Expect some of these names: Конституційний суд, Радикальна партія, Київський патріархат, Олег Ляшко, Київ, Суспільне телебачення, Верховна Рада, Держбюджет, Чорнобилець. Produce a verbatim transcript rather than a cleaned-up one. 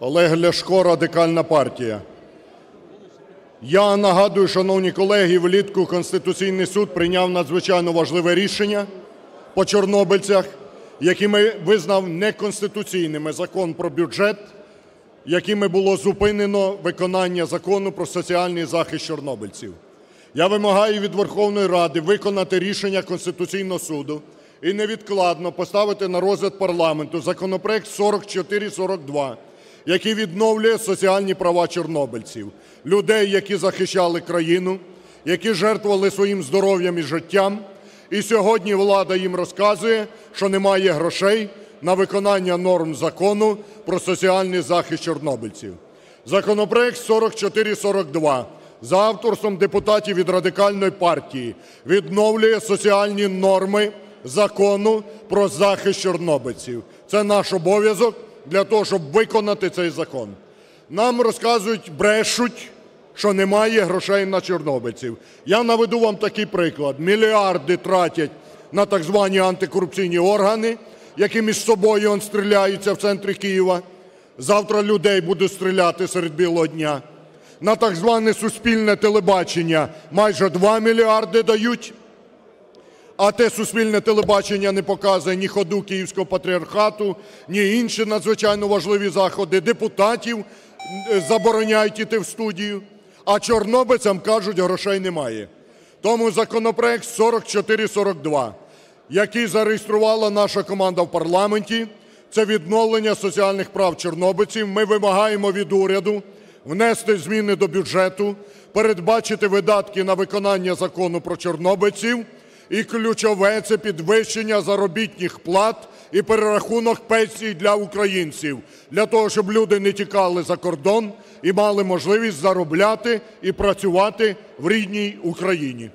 Олег Ляшко, Радикальна партія. Я нагадую, шановні колеги, влітку Конституційний суд прийняв надзвичайно важливе рішення по чорнобильцях, яким визнав неконституційним закон про бюджет, якими було зупинено виконання закону про соціальний захист чорнобильців. Я вимагаю від Верховної Ради виконати рішення Конституційного суду і невідкладно поставити на розгляд парламенту законопроект сорок чотири сорок два, який відновлює соціальні права чорнобильців, людей, які захищали країну, які жертвували своїм здоров'ям і життям. І сьогодні влада їм розказує, що немає грошей на виконання норм закону про соціальний захист чорнобильців. Законопроект сорок чотири сорок два за авторством депутатів від Радикальної партії відновлює соціальні норми закону про захист чорнобильців. Це наш обов'язок для того, щоб виконати цей закон. Нам розказують, брешуть, що немає грошей на чорнобильців. Я наведу вам такий приклад. Мільярди тратять на так звані антикорупційні органи, які між собою он стріляються в центрі Києва. Завтра людей будуть стріляти серед білого дня. На так зване суспільне телебачення майже два мільярди дають. А те суспільне телебачення не показує ні ходу Київського патріархату, ні інші надзвичайно важливі заходи. Депутатів забороняють іти в студію. А чорнобильцям кажуть, грошей немає. Тому законопроект сорок чотири сорок два, який зареєструвала наша команда в парламенті, це відновлення соціальних прав чорнобильців. Ми вимагаємо від уряду внести зміни до бюджету, передбачити видатки на виконання закону про чорнобильців. І ключове – це підвищення заробітних плат і перерахунок пенсій для українців, для того, щоб люди не тікали за кордон і мали можливість заробляти і працювати в рідній Україні.